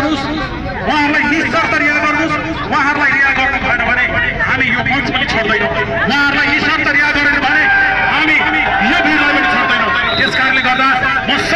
برنوس وهر لك دي سرطر يا برنوس وهر لك يا غور بنا भने हामी यो मञ्च पनि छोड्दैनौ वहर लक यी सर तयार गरेर भने हामी यो भिडलाई पनि छोड्दैनौ त्यसकारणले गर्दा म